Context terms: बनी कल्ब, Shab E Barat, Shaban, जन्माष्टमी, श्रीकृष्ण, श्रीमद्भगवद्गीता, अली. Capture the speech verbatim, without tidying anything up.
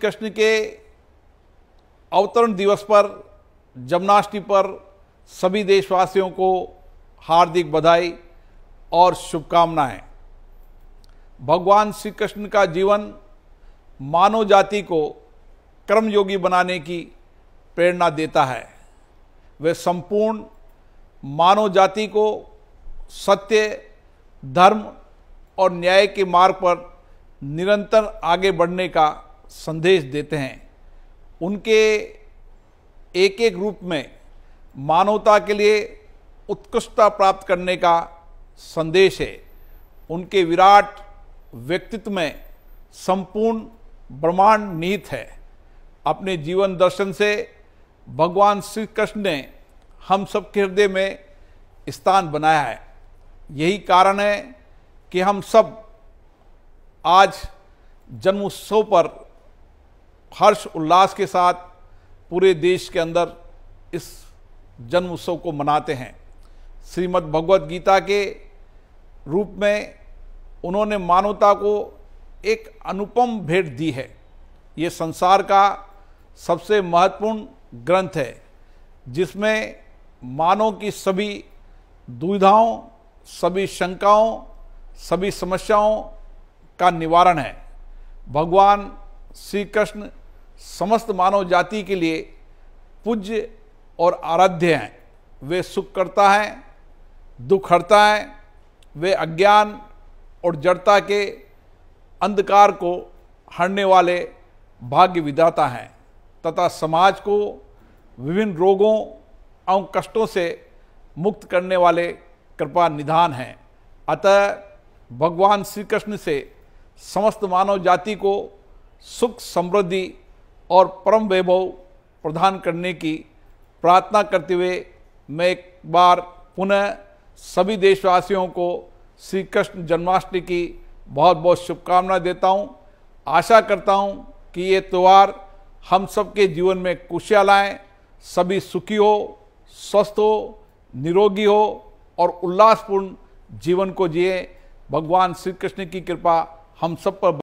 कृष्ण के अवतरण दिवस पर, जन्माष्टमी पर सभी देशवासियों को हार्दिक बधाई और शुभकामनाएं। भगवान श्री कृष्ण का जीवन मानव जाति को कर्मयोगी बनाने की प्रेरणा देता है। वे संपूर्ण मानव जाति को सत्य, धर्म और न्याय के मार्ग पर निरंतर आगे बढ़ने का संदेश देते हैं। उनके एक एक रूप में मानवता के लिए उत्कृष्टता प्राप्त करने का संदेश है। उनके विराट व्यक्तित्व में संपूर्ण ब्रह्मांड निहित है। अपने जीवन दर्शन से भगवान श्री कृष्ण ने हम सब के हृदय में स्थान बनाया है। यही कारण है कि हम सब आज जन्मोत्सव पर हर्ष उल्लास के साथ पूरे देश के अंदर इस जन्मोत्सव को मनाते हैं। श्रीमद्भगवद्गीता के रूप में उन्होंने मानवता को एक अनुपम भेंट दी है। ये संसार का सबसे महत्वपूर्ण ग्रंथ है, जिसमें मानव की सभी दुविधाओं, सभी शंकाओं, सभी समस्याओं का निवारण है। भगवान श्री कृष्ण समस्त मानव जाति के लिए पूज्य और आराध्य हैं। वे सुख करता है, दुख हरता है। वे अज्ञान और जड़ता के अंधकार को हरने वाले भाग्य विधाता हैं तथा समाज को विभिन्न रोगों एवं कष्टों से मुक्त करने वाले कृपा निधान हैं। अतः भगवान श्री कृष्ण से समस्त मानव जाति को सुख, समृद्धि और परम वैभव प्रदान करने की प्रार्थना करते हुए मैं एक बार पुनः सभी देशवासियों को श्री कृष्ण जन्माष्टमी की बहुत बहुत शुभकामना देता हूँ। आशा करता हूँ कि ये त्यौहार हम सब के जीवन में खुशियाँ लाएँ, सभी सुखी हो, स्वस्थ हो, निरोगी हो और उल्लासपूर्ण जीवन को जिए। भगवान श्री कृष्ण की कृपा हम सब पर।